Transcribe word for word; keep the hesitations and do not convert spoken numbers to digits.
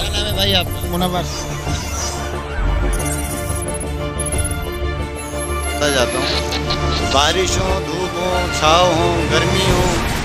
क्या नाम है भाई आपका? मुनव्वर। जाता हूँ, बारिश हो, धूप हो, छाव हो, गर्मी हो।